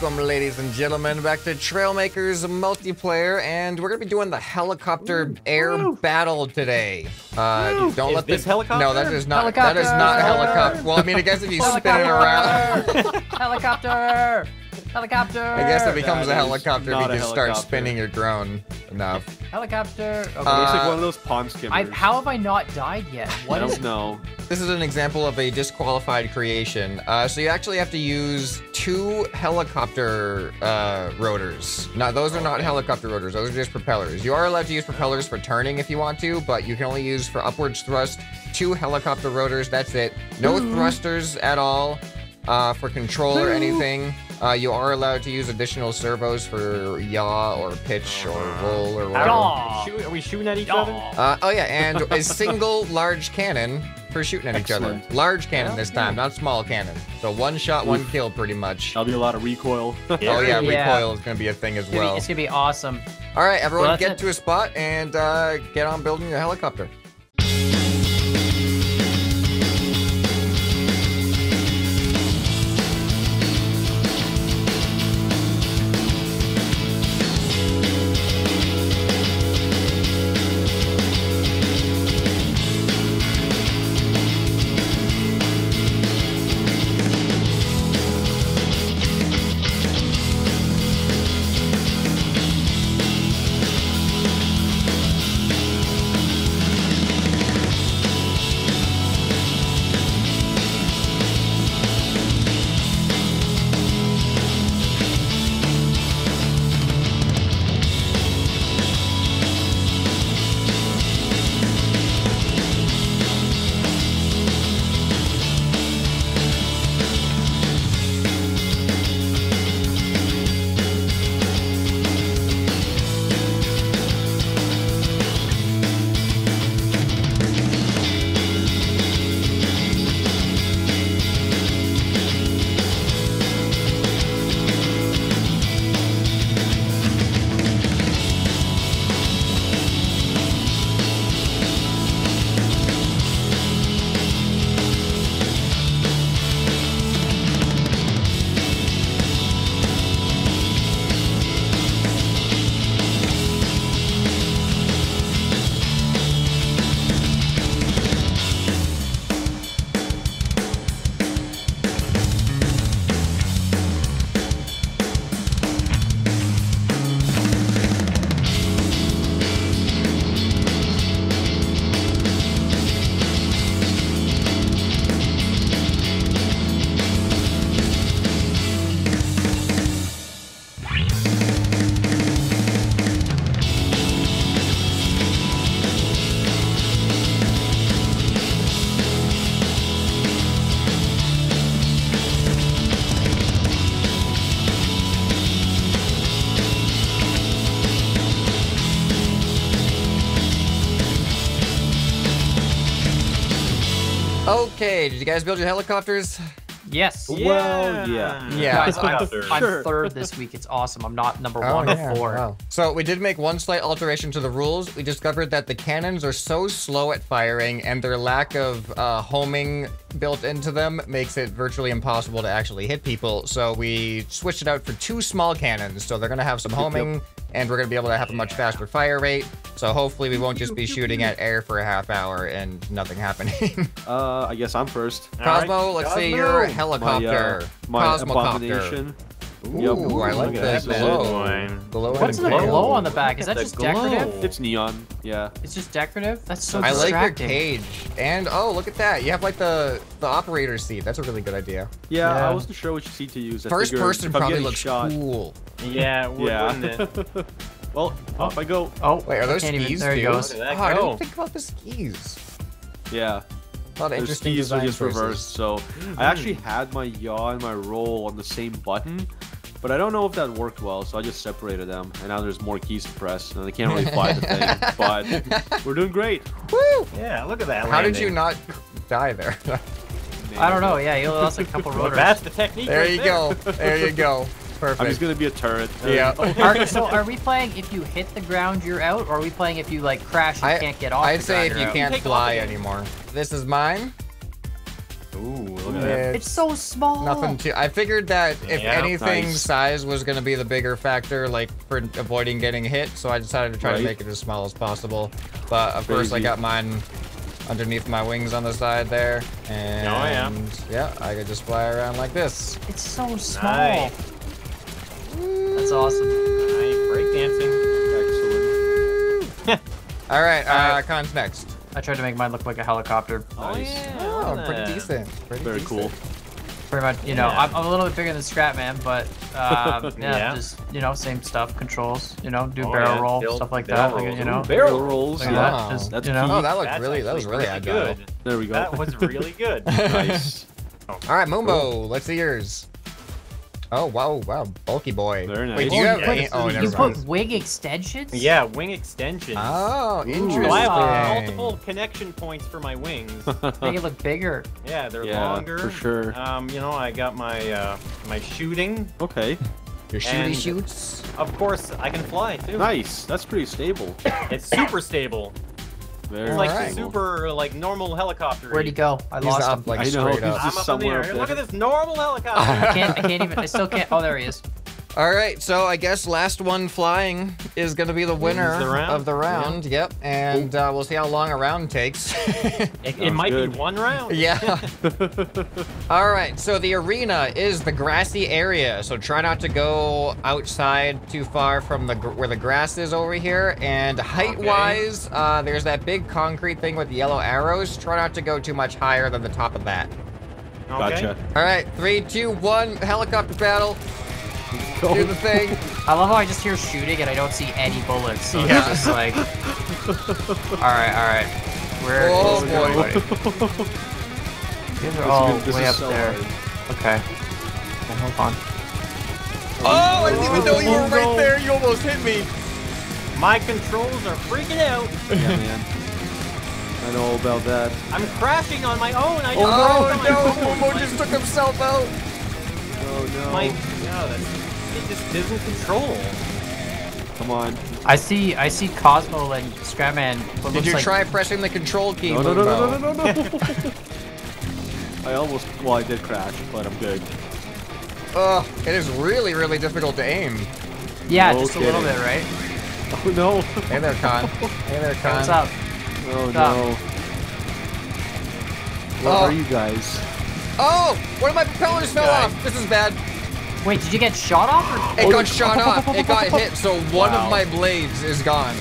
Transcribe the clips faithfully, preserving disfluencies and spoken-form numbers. Welcome, ladies and gentlemen, back to Trailmakers multiplayer, and we're gonna be doing the helicopter Ooh. air Ooh. battle today. Uh, don't is let this the, helicopter. No, that is not. Helicopter. That is not helicopter. Well, I mean, I guess if you spin it around. Helicopter. Helicopter. I guess it becomes yeah, a helicopter if you just start spinning your drone enough. Helicopter. Okay. Uh, it looks like one of those pond skimmers. I, how have I not died yet? What I don't is know. This is an example of a disqualified creation. Uh, so you actually have to use two helicopter uh, rotors. No, those are not helicopter rotors. Those are just propellers. You are allowed to use propellers for turning if you want to, but you can only use for upwards thrust two helicopter rotors. That's it. No Ooh. thrusters at all uh, for control Ooh. or anything. Uh, you are allowed to use additional servos for yaw or pitch or roll or whatever. Yaw. Are we shooting at each yaw. other? Uh, oh yeah, and a single large cannon for shooting at Excellent. each other. Large cannon this time, not small cannon. So one shot, Oof. one kill pretty much. That'll be a lot of recoil. yeah. Oh yeah, yeah, recoil is gonna be a thing as it's well. Gonna be, it's gonna be awesome. All right, everyone, well, get it. to a spot and uh, get on building your helicopter. Okay, did you guys build your helicopters? Yes. Yeah. Well, yeah. Yeah. Guys, I'm, third. I'm third this week. It's awesome. I'm not number oh, one or yeah. four. Wow. So we did make one slight alteration to the rules. We discovered that the cannons are so slow at firing and their lack of uh, homing built into them makes it virtually impossible to actually hit people. So we switched it out for two small cannons. So they're going to have some homing and we're going to be able to have a much faster fire rate. So hopefully we won't just be shooting at air for a half hour and nothing happening. uh, I guess I'm first. Cosmo, right. let's Cosmo. see your helicopter. My, uh, my abomination. Ooh, yep. Ooh, I like that glow. glow. What's the glow on the back? Is that just decorative? It's neon, yeah. It's just decorative? That's so distracting. I like your cage. And, oh, look at that. You have, like, the, the operator seat. That's a really good idea. Yeah, yeah. I wasn't sure which seat to use. First person probably looks shot. cool. Yeah, it would, yeah. wouldn't it? Well, oh. off I go. Oh, wait, are those skis, even, There he goes. Oh, I didn't think about the skis. Yeah. A lot of interesting skis are just reversed, so I actually had my yaw and my roll on the same button. But I don't know if that worked well, so I just separated them, and now there's more keys to press, and they can't really fly the thing. But we're doing great. Woo! Yeah, look at that. How landing. did you not die there? I don't know. Yeah, you lost a couple rotors. That's the technique. There right you there. go. There you go. Perfect. I'm just gonna be a turret. Yeah. Are, so are we playing if you hit the ground you're out, or are we playing if you like crash and I, can't get off? I'd the say if you out. can't fly anymore. This is mine. Ooh, look at that. It's so small. Nothing too. I figured that if yeah, anything, nice. size was going to be the bigger factor, like for avoiding getting hit. So I decided to try right. to make it as small as possible. But of Crazy. course, I got mine underneath my wings on the side there, and oh, yeah. yeah, I could just fly around like this. It's so small. Nice. That's awesome. Nice. Breakdancing. Excellent. All right, All right. Uh, Khan's next. I tried to make mine look like a helicopter. Oh, nice. yeah. Oh, pretty decent. Pretty Very decent. cool. Pretty much, you know, yeah. I'm, I'm a little bit bigger than Scrapman, but um, yeah, yeah, just, you know, same stuff, controls, you know, do oh, barrel yeah. roll, Build, stuff like that. Rolls. Like, you know, Ooh, barrel rolls. Like yeah. that. Just, That's you know. Oh, that looked That's really, that was really, really good. good. There we go. That was really good. Nice. Oh, all right, Moonbo, cool. let's see yours. Oh, wow, wow, bulky boy. Very nice. Wait, do you have, yeah, oh, never you mind. put wing extensions? Yeah, wing extensions. Oh, interesting. So I have like, multiple connection points for my wings. Make it look bigger. Yeah, they're yeah, longer. for sure. Um, you know, I got my uh, my shooting. Okay. Your shooty shoots? Of course, I can fly, too. Nice. That's pretty stable. It's super stable. Very it's like right. super, like normal helicopter. Where'd he go? I he's lost up, him. Like, I know. Up. He's just I'm somewhere up in the air. Look at this normal helicopter. I can't. I can't even. I still can't. Oh, there he is. All right. So I guess last one flying is gonna be the winner the of the round. Yeah. Yep. And uh, we'll see how long a round takes. it it might good. be one round. Yeah. All right. So the arena is the grassy area. So try not to go outside too far from the gr where the grass is over here. And height-wise, okay. uh, there's that big concrete thing with yellow arrows. Try not to go too much higher than the top of that. Okay. Gotcha. All right. Three, two, one. Helicopter battle. Go. Do the thing. I love how I just hear shooting and I don't see any bullets. So yeah. it's just like, all right, all right. Where oh, is boy. These are all way up so there. Hard. Okay. Well, hold on. Oh, I didn't even know you were right there. You almost hit me. My controls are freaking out. Yeah, man. I know all about that. I'm crashing on my own. I don't oh, know. no. Momo just took himself out. Oh, no. My, no, that's, it just doesn't control. Come on. I see, I see Cosmo and Scrapman. Did you like... try pressing the control key? No, no, no, no, no, no, no, no. I almost, well, I did crash, but I'm good. Ugh, it is really, really difficult to aim. Yeah, no just kidding. a little bit, right? Oh, no. Hey there, Khan. Hey there, Khan. What's up? Oh, What's no. Up? Where oh. are you guys? Oh! One of my propellers fell guy. off! This is bad. Wait, did you get shot off? Or... It oh, got shot off. It got hit, so one wow. of my blades is gone.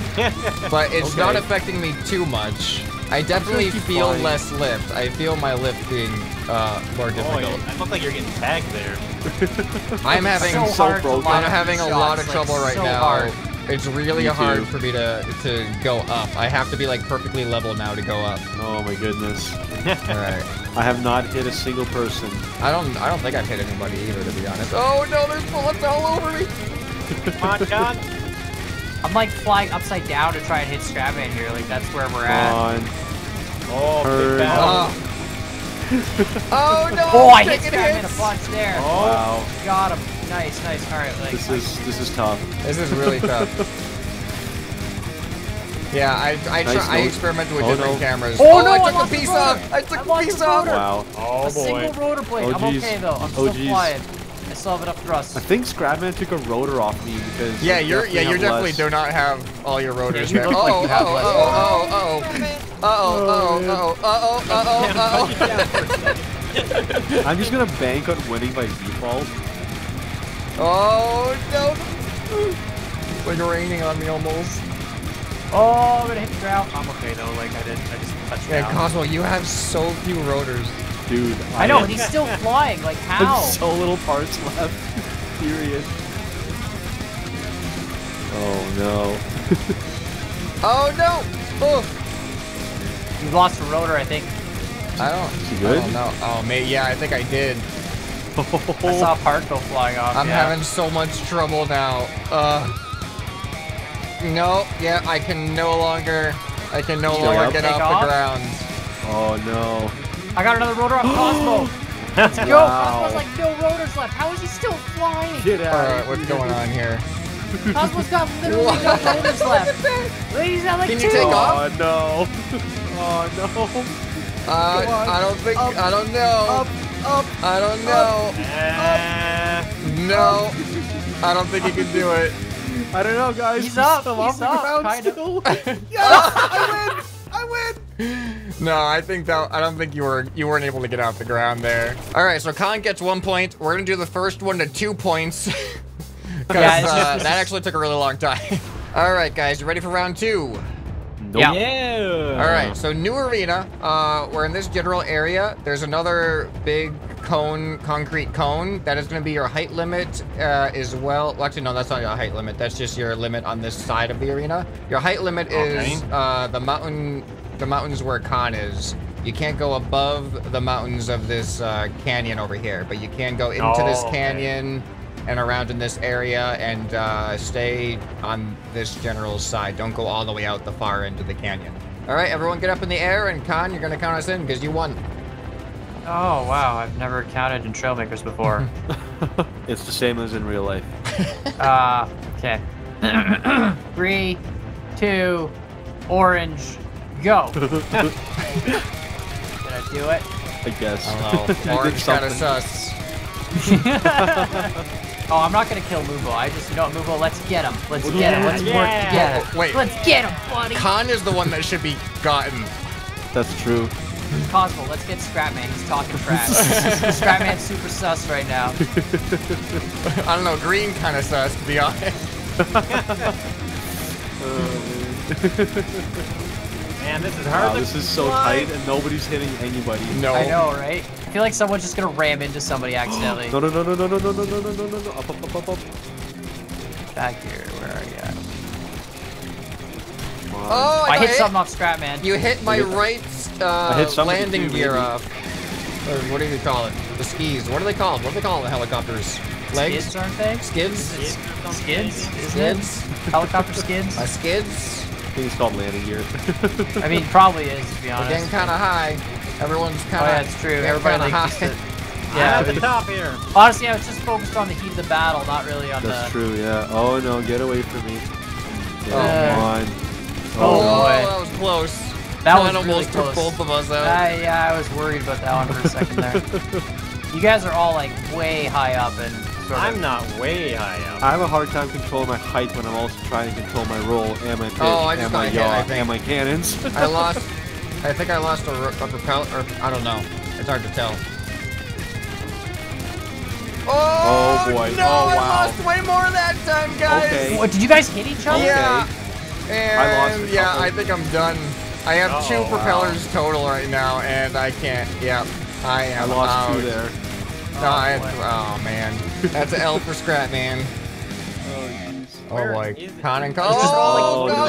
But it's okay. not affecting me too much. I definitely feel fine. less lift. I feel my lift being uh, more difficult. Oh, yeah. I look like you're getting tagged there. I'm having so so I'm having a lot of like, trouble right so now. Hard. It's really me hard too. for me to, to go up. I have to be like perfectly level now to go up. Oh my goodness. Alright. I have not hit a single person. I don't I don't think I've hit anybody either, to be honest. Oh no, there's bullets all over me! Come on, John. I'm like flying upside down to try and hit Scrapman here, like that's where we're at. On. Oh, big battle. Oh. oh no! Oh, I hit Scrapman a bunch there. Oh. Wow. Got him. Nice, nice. Alright, like This is this is tough. This is really tough. Yeah, I I, nice try, I experimented with oh, different no. cameras. Oh, oh no, I took I a piece off! I took I a piece off! Wow. Oh, boy. A single rotor blade. Oh, I'm okay, though. I'm still oh, flying. I still have enough thrust. I think Scrapman took a rotor off me because... Yeah, you're, yeah, you definitely less. do not have all your rotors yeah, you there. Like oh, you oh, oh, oh, oh, oh, oh, oh, oh, oh, oh, oh, oh, I'm just going to bank on winning by default. Oh, no. It's like raining on me almost. Oh, I'm gonna hit the ground. I'm okay though, like I didn't, I just touched Yeah, down. Cosmo, you have so few rotors. Dude, I, I know, he's still flying, like how? There's so little parts left. Serious. Oh no. oh no! Oh. You lost a rotor, I think. I don't, Is he good? I don't know. Oh, mate, yeah, I think I did. I saw Park go flying off. I'm yeah. having so much trouble now. Uh. No, yeah, I can no longer, I can no longer up. get off, off the ground. Oh no. I got another rotor on Cosmo. Let's go. Wow. Cosmo's like, no rotors left. How is he still flying? Get out. Alright, what's going on here? Cosmo's got literally no rotors left. He's got like can two. Can you take off? Oh no. Oh no. Uh, I don't think. Up, I don't know. Up, up, I don't know. Up, uh, no. Up. I don't think he can do it. I don't know, guys. He's up. Still he's up. Kind still. Of. Yes, I win. I win. No, I think that. I don't think you were. You weren't able to get off the ground there. All right, so kAN gets one point. We're gonna do the first one to two points. Guys, yeah, uh, that actually took a really long time. All right, guys, you ready for round two? Nope. Yeah. yeah. All right. So new arena. Uh, we're in this general area. There's another big cone, concrete cone. That is going to be your height limit uh, as well. well. Actually, no, that's not your height limit. That's just your limit on this side of the arena. Your height limit okay. is uh, the mountain. The mountains where kAN is. You can't go above the mountains of this uh, canyon over here, but you can go into oh, this canyon. Okay. And around in this area, and uh, stay on this general's side. Don't go all the way out the far end of the canyon. All right, everyone get up in the air, and kAN, you're gonna count us in, because you won. Oh, wow, I've never counted in Trailmakers before. It's the same as in real life. uh, okay. Three, two, orange, go. Did I do it? I guess. I don't know. Orange got us us. Oh, I'm not gonna kill Moonbo. I just, you know, Moonbo, let's get him. Let's get him. Let's yeah. work together. Wait. Let's get him, buddy. kAN is the one that should be gotten. That's true. Cosmo, let's get ScrapMan. He's talking trash. ScrapMan's super sus right now. I don't know. Green kind of sus, to be honest. Man, this is hard. Wow, this is so tight, and nobody's hitting anybody. No. I know, right? I feel like someone's just gonna ram into somebody accidentally. No, no, no, no, no, no, no, no, no, no, no, no, up, up, up, up, up. Back here, where are you? Oh, I, I hit, hit something off ScrapMan. You hit my right uh, landing gear off. Or what do you call it? The skis. What are they called? What do they call the helicopters? Legs? Skids, aren't they? Skids? Skids? Skids? Skids? Helicopter skids? Uh, skids? I think it's called landing gear. I mean, probably is, to be honest. We're getting kind of high. Everyone's kind of. Oh, yeah, it's true. Everybody just a, yeah, at the top here. Honestly, I was just focused on the heat of the battle, not really on That's the. That's true. Yeah. Oh no, get away from me! Come on. Oh, oh boy, that was close. That was really almost close. Took both of us out. I, yeah, I was worried about that one for a second there. You guys are all like way high up, and sort of, I'm not way high up. I have a hard time controlling my height when I'm also trying to control my roll and my pitch oh, and my yaw and my cannons. I lost. I think I lost a, a propeller, or I don't know. It's hard to tell. Oh, oh boy. No, oh, wow. I lost way more that time, guys. Okay. What, did you guys hit each other? Yeah. And I lost yeah, I think I'm done. I have oh, two propellers wow. total right now, and I can't. Yeah, I am I lost out. two there. Oh, no, I have, oh, man. That's an L for ScrapMan. Oh, oh boy. kAN and Cole. Oh, oh, no.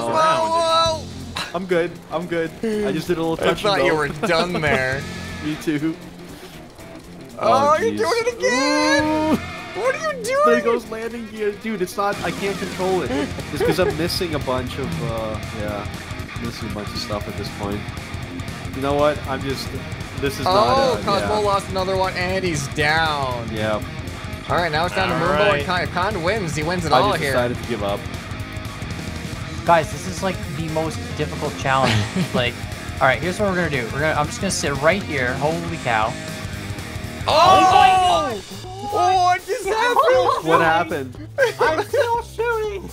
no. I'm good. I'm good. I just did a little touch. I thought you were done there. Me too. Oh, oh you're doing it again! Ooh. What are you doing? There goes landing gear, dude. It's not. I can't control it. It's because I'm missing a bunch of. Uh, yeah, missing a bunch of stuff at this point. You know what? I'm just. This is oh, not. Oh, Cosmo yeah. lost another one, and he's down. Yeah. All right, now it's down all to Moonbo right. and kAN. If kAN wins, he wins it I all just here. I decided to give up. Guys, this is like the most difficult challenge. Like, all right, here's what we're gonna do. We're gonna, I'm just gonna sit right here. Holy cow! Oh! Oh, what just happened? What happened? I'm still shooting.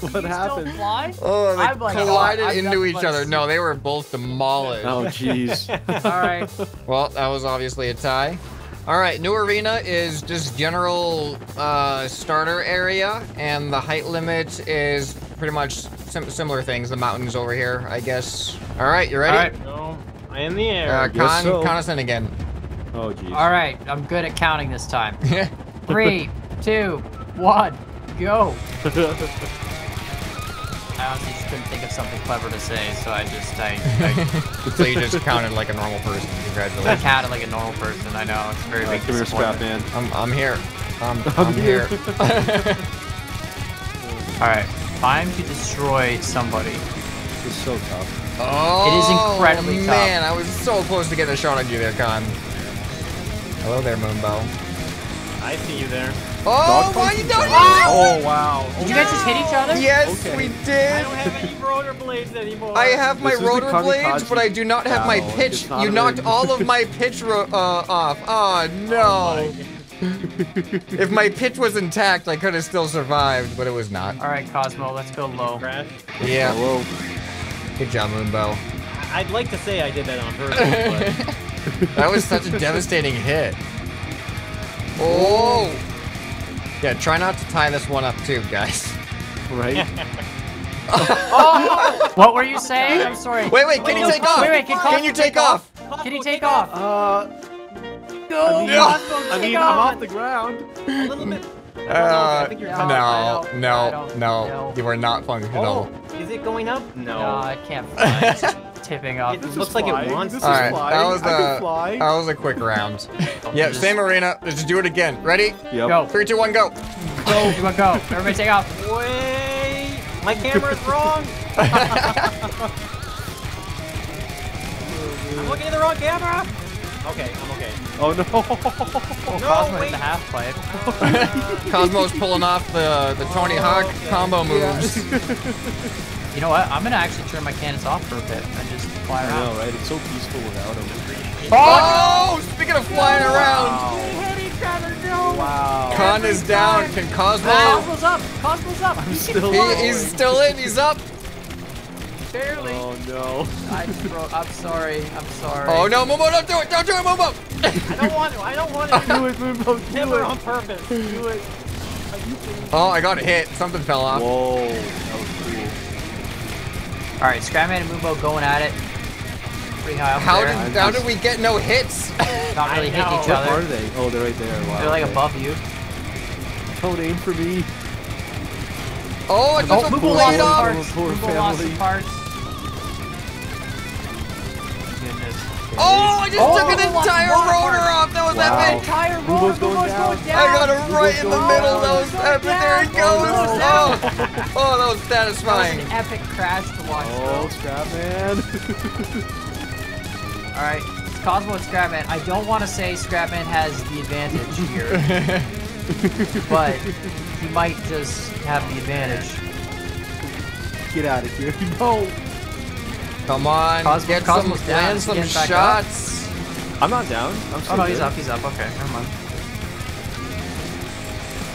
What you happened? Still fly? Oh, they I'm like, collided oh, into each other. No, they were both demolished. Oh, jeez. All right. Well, that was obviously a tie. All right, new arena is just general uh, starter area, and the height limit is pretty much sim similar things. The mountains over here, I guess. All right, you ready? All right, no, I am in the air. Uh, kAN, so. count us in again. Oh, geez. All right, I'm good at counting this time. Three, two, one, go. I honestly just couldn't think of something clever to say, so I just, I, I... So you just counted like a normal person, congratulations. I counted like a normal person, I know, it's very big disappointment. Come here, ScrapMan. I'm, I'm here. I'm, I'm, I'm here. here. Alright, time to destroy somebody. This is so tough. Oh, it is incredibly man, tough. man, I was so close to getting a shot on you there, kAN. Hello there, Moonbo. I see you there. Oh, why you don't oh, oh, wow. Did oh, you guys no. just hit each other? Yes, okay. we did. I don't have any rotor blades anymore. I have my rotor blades, but I do not have no, my pitch. You knocked all of my pitch ro uh, off. Oh, no. Oh, if my pitch was intact, I could have still survived, but it was not. All right, Cosmo, let's go low. Crash. Yeah. Go low. Good job, Moonbo. I'd like to say I did that on purpose, but... that was such a devastating hit. Oh! Yeah, try not to tie this one up too, guys. Right? oh! What were you saying? I'm sorry. Wait, wait, can oh, you take off? Wait, wait, can, can you take, take off? off? Can you take off? Uh... No, I mean, no. I mean I'm off the ground. A little bit. Uh, I think you're no, no, no, no. You are not functional. Oh, is it going up? No. No, I can't fly. It's tipping up. It this looks like flying. It wants to right, fly. That was a, that was a quick round. yeah, same arena. Let's do it again. Ready? Yep. Go. Three, two, one, go. Go. Two, one, go. Everybody take off. Wait. My camera's wrong. I'm looking at the wrong camera. Okay, I'm okay. Oh no! Oh, no Cosmo wait. Hit the half pipe. Uh, Cosmo's pulling off the the Tony oh, Hawk okay. combo moves. Yeah. You know what? I'm gonna actually turn my cannons off for a bit and just fly around. I know, right? It's so peaceful without him. Oh! oh! Speaking of flying wow. around. We hit each other, no. Wow. Con is down. Can Cosmo? Ah. Cosmo's up. Cosmo's up. I'm still he, he's still in. He's up. Barely. Oh no. I bro, I'm sorry. I'm sorry. Oh no, Moonbo, don't do it! Don't do it, Moonbo! I don't want to. I don't want to do it, Moonbo. Never on purpose. Do it. Oh, I got hit. Something fell off. Whoa. That was cool. All right, ScrapMan and Moonbo going at it. Pretty high up how there. Did, how did we get no hits? Not really hitting each other. Where are they? Oh, they're right there. Wow, they're like okay. above you. Don't aim for me. Oh, it's oh, a blade off! Moonbo lost the parts. Oh, I just oh, took an entire rotor off! That was wow. epic! Entire rotor! Moonbo's going down. Going down! I got it right Moonbo's in the middle! Down. That was epic! Down. There it goes! Oh, oh, that was satisfying! That was an epic crash to watch, though. Oh, ScrapMan! Alright, it's Cosmo and ScrapMan. I don't want to say ScrapMan has the advantage here, but he might just have the advantage. Get out of here. No! Come on, Cosmo, get Cosmo some, land some shots. Up. I'm not down. I'm oh, no, he's up, he's up. Okay, never mind.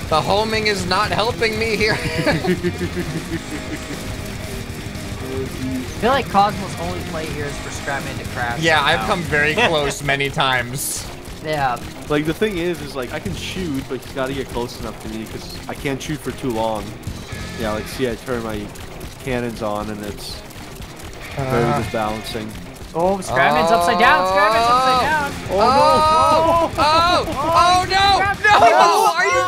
The homing is not helping me here. I feel like Cosmo's only play here is for ScrapMan to crash. Yeah, right I've now. come very close many times. Yeah. Like, the thing is, is like, I can shoot, but you gotta get close enough to me, because I can't shoot for too long. Yeah, like, see, I turn my cannons on, and it's... Very balancing. Oh, ScrapMan's oh. upside down. ScrapMan's upside down. Oh, oh no! Oh, oh, oh, oh no! No! Oh, are you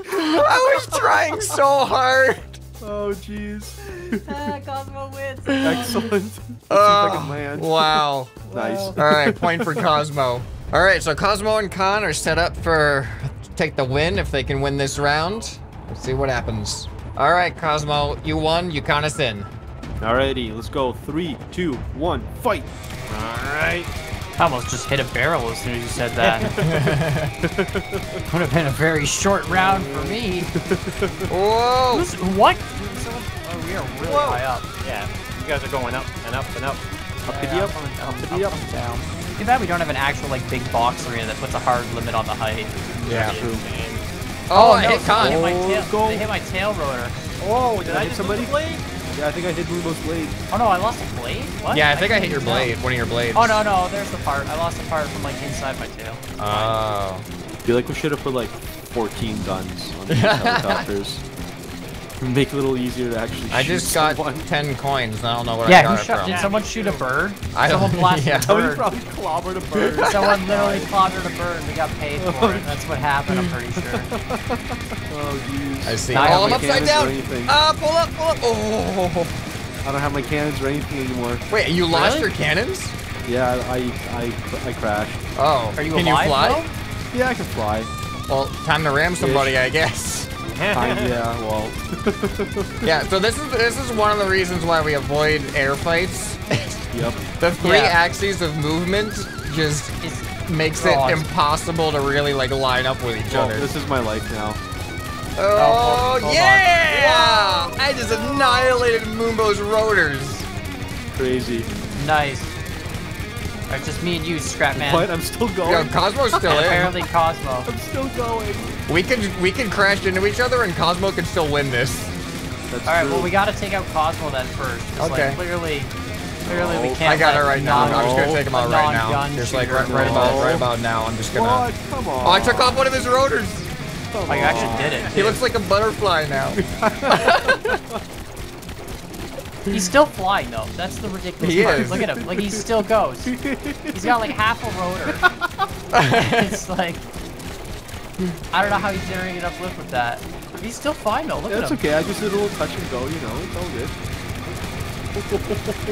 oh, kidding me? I was trying so hard. Oh jeez. Ah, Cosmo wins. Excellent. Oh, wow. Nice. All right, point for Cosmo. All right, so Cosmo and Con are set up for take the win if they can win this round. Let's see what happens. All right, Cosmo, you won. You count us in. Alrighty, let's go. Three, two, one, fight! Alright. I almost just hit a barrel as soon as you said that. Would have been a very short round for me. Whoa! Who's, what? Oh, we are really Whoa. high up. Yeah, you guys are going up and up and up. Up yeah, to the up, up, and down, up to the up. up and down. Too bad we don't have an actual like big box arena that puts a hard limit on the height. Yeah, true. Oh, oh, I no, hit Con. They hit, my tail, they hit my tail rotor. Oh, did, did I hit somebody? Yeah, I think I hit Moonbo's blade. Oh no, I lost a blade? What? Yeah, I think I, I hit your blade, down. one of your blades. Oh no, no, there's the part. I lost the part from like inside my tail. Oh. I feel like we should have put like fourteen guns on these helicopters. Make it a little easier to actually I shoot I just got someone. ten coins, I don't know what yeah, I got who shot, it from. Did someone shoot a bird? I someone blasted yeah. a bird. Someone probably clobbered a bird. Someone literally clobbered a bird and we got paid for it. That's what happened, I'm pretty sure. Oh, jeez. I see. Now, oh, I'm upside down! Ah, uh, pull up, pull up! Oh! I don't have my cannons or anything anymore. Wait, you lost really? your cannons? Yeah, I, I, I, I crashed. Oh. Are you Can alive, you fly? Though? Yeah, I can fly. Well, time to ram somebody, Ish. I guess. Kind of, yeah, well. yeah, so this is this is one of the reasons why we avoid air fights. Yep. The three yeah. axes of movement just it's makes oh, it impossible to really like line up with each oh, other. This is my life now. Oh, oh yeah! Wow. I just annihilated Moonbo's rotors. Crazy. Nice. All right, just me and you, ScrapMan. What? I'm still going. Yo, Cosmo's still in. Apparently, Cosmo. I'm still going. We could we could crash into each other, and Cosmo could still win this. That's All right. True. Well, we got to take out Cosmo then first. Just okay. Like, clearly, clearly no. we can't. I got it right now. No. I'm just gonna take him out right now. Just like right, right about right about now. I'm just gonna. What? Come on. Oh, I took off one of his rotors. Oh, I actually did it. Too. He looks like a butterfly now. He's still flying though. That's the ridiculous he part. Is. Look at him. Like he still goes. He's got like half a rotor. It's like I don't know how he's generating enough lift with that. He's still flying though. Look yeah, at him. It's okay. I just did a little touch and go. You know, it's all good.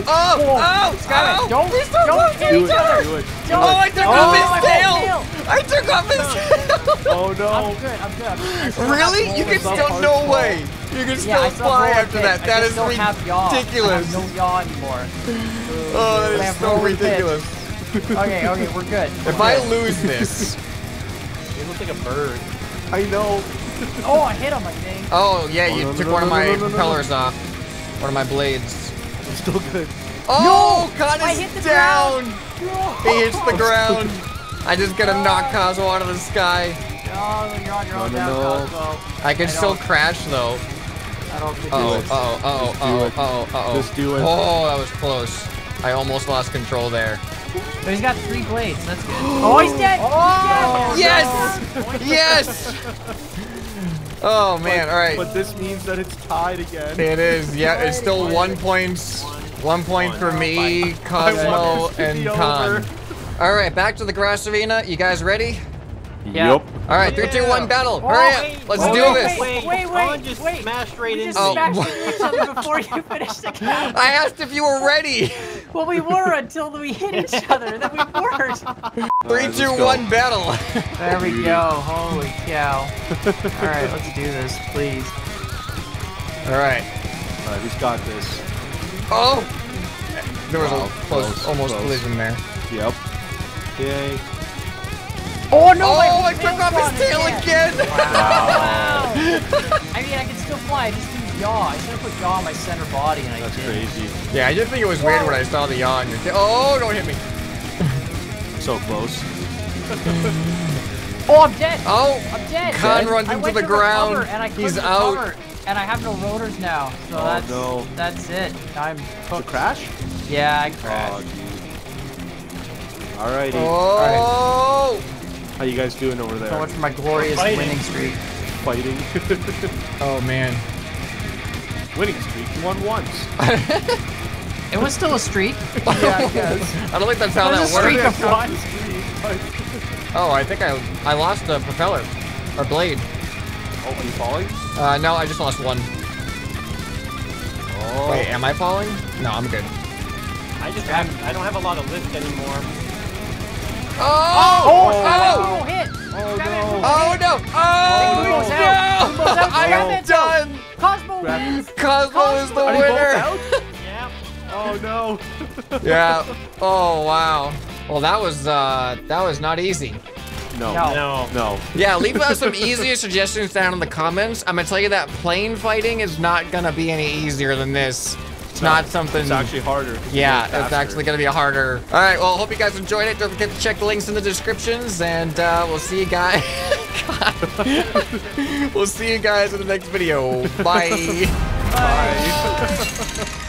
Oh! Oh! It's got it. Don't please don't, don't hit each other. Do it, do it. Oh! I took oh, off his tail. tail. I took off his no. tail. Oh no! I'm good. I'm good. I'm good. Really? You can still no way. You can still yeah, fly after that. That is ridiculous. Have no yaw anymore. Oh, that is so ridiculous. Okay, okay, we're good. We're if good. I lose this, you look like a bird. I know. Oh, I hit him, I think. Oh yeah, you took one of my propellers off, one of my blades. I'm still good. Oh, no, God, it's I hit the down. Ground. He hits the ground. I just gotta knock Cosmo out of the sky. Oh, you're on your own down, Cosmo. I can still crash though. I don't think uh-oh, uh-oh, uh-oh, uh-oh, uh-oh, uh-oh. Just do it. Oh, that was close. I almost lost control there. But he's got three blades. That's good. Oh, he's dead. Oh, yes. No. Yes. Oh, man. But, all right. But this means that it's tied again. It is. Yeah, it's still one point. One point for me, Cosmo, and Khan. All right, back to the grass arena. You guys ready? Yep. All right, three, two, one, battle. Oh, hurry wait, up. Let's wait, do wait, this. Wait, wait, wait. just wait. smashed right into oh. each other before you finished the game. I asked if you were ready. Well, we were until we hit each other, and then we weren't. Three, two, one, battle. There we go. Holy cow. All right, let's do this, please. All right. All right, we've got this. Oh. There was oh, a close, close almost close. collision there. Yep. Okay. Oh no! Oh, I took off his tail again! again. Wow. I mean, I can still fly, I just do yaw. I should have put yaw on my center body and I That's didn't. crazy. Yeah, I just think it was Whoa. weird when I saw the yaw on your tail. Oh, don't hit me! So close. Oh, I'm dead! Oh! I'm dead! Khan runs into the ground. And I He's out. Cover, and I have no rotors now. So oh, that's, no. that's it. I'm hooked. Crash? Yeah, I crashed. Oh, Alrighty. Oh! Alright. How you guys doing over there? So much for my glorious Fighting. winning streak. Fighting. Oh man. Winning streak. You won once. It was still a streak. Yeah, I guess. I don't think that's how that works. Oh, I think I I lost a propeller or blade. Oh, are you falling? Uh, no, I just lost one. Oh. Wait, am I falling? No, I'm good. I just have I don't have a lot of lift anymore. Oh! Oh! Oh! Oh! Hit! Oh no! Oh no! Oh no! I'm done! Cosmo wins! Cosmo is the winner! Yeah. Oh no! Yeah. Oh wow. Well, that was uh, that was not easy. No. No. No. Yeah. Leave us some easier suggestions down in the comments. I'm gonna tell you that plane fighting is not gonna be any easier than this. It's no, not something... It's actually harder. Yeah, it's actually going to be harder. All right, well, hope you guys enjoyed it. Don't forget to check the links in the descriptions, and uh, we'll see you guys... We'll see you guys in the next video. Bye. Bye. Bye.